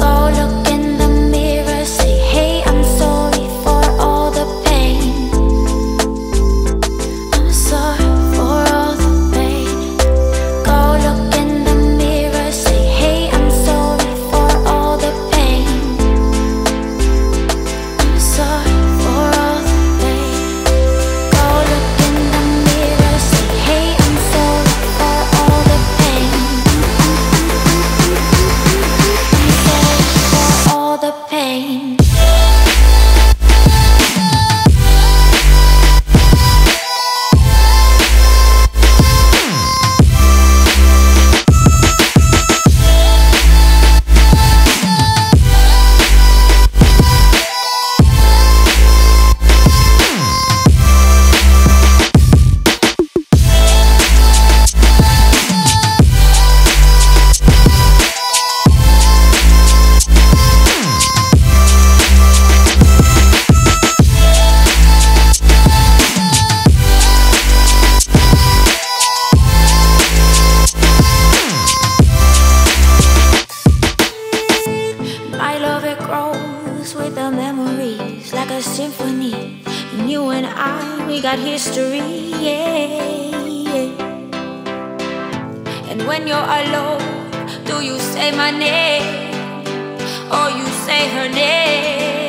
Go look in the mirror, say, hey, I'm sorry for all the pain. I'm sorry for all the pain. Go look in the mirror, say, hey, I'm sorry for all the pain. I'm sorry for all the pain. Go look in the mirror, say, hey, I'm sorry for all the pain. I'm sorry for all the pain. With the memories, like a symphony. And you and I, we got history, yeah. And when you're alone, do you say my name? Or you say her name?